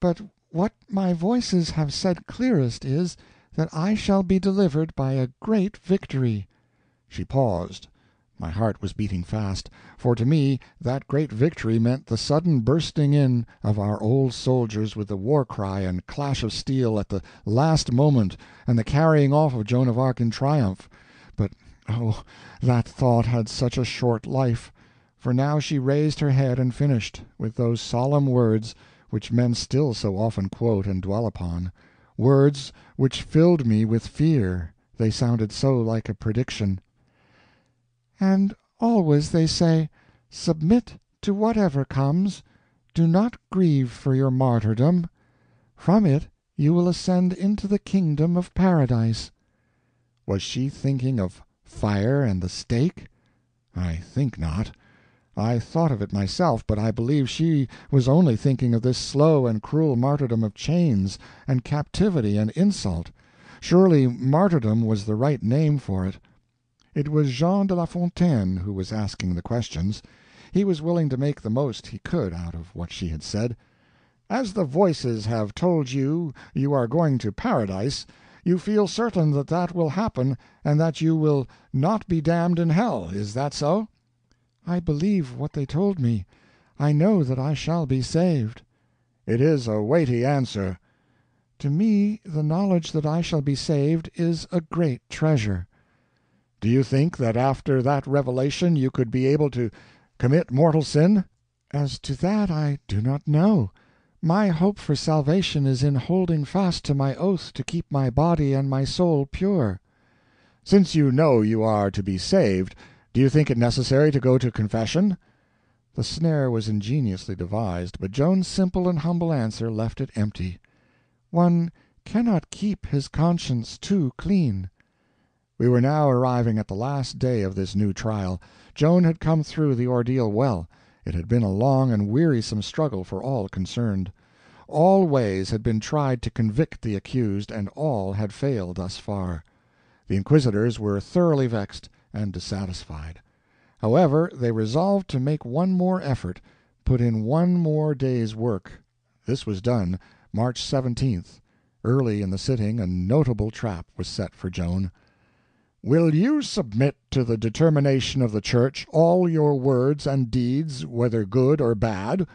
But what my Voices have said clearest is, that I shall be delivered by a great victory." She paused. My heart was beating fast, for to me that great victory meant the sudden bursting in of our old soldiers with the war cry and clash of steel at the last moment, and the carrying off of Joan of Arc in triumph. But oh, that thought had such a short life! For now she raised her head and finished, with those solemn words which men still so often quote and dwell upon, words which filled me with fear, they sounded so like a prediction: "And always they say, submit to whatever comes, do not grieve for your martyrdom, from it you will ascend into the kingdom of paradise." Was she thinking of fire and the stake? I think not. I thought of it myself, but I believe she was only thinking of this slow and cruel martyrdom of chains, and captivity and insult. Surely martyrdom was the right name for it. It was Jean de La Fontaine who was asking the questions. He was willing to make the most he could out of what she had said. "As the Voices have told you you are going to paradise, you feel certain that that will happen, and that you will not be damned in hell. Is that so?" "I believe what they told me. I know that I shall be saved." "It is a weighty answer." "To me the knowledge that I shall be saved is a great treasure." "Do you think that after that revelation you could be able to commit mortal sin?" "As to that I do not know. My hope for salvation is in holding fast to my oath to keep my body and my soul pure." "Since you know you are to be saved, do you think it necessary to go to confession?" The snare was ingeniously devised, but Joan's simple and humble answer left it empty. "One cannot keep his conscience too clean." We were now arriving at the last day of this new trial. Joan had come through the ordeal well. It had been a long and wearisome struggle for all concerned. All ways had been tried to convict the accused, and all had failed thus far. The inquisitors were thoroughly vexed and dissatisfied. However, they resolved to make one more effort, put in one more day's work. This was done, March 17th. Early in the sitting a notable trap was set for Joan. "Will you submit to the determination of the Church all your words and deeds, whether good or bad?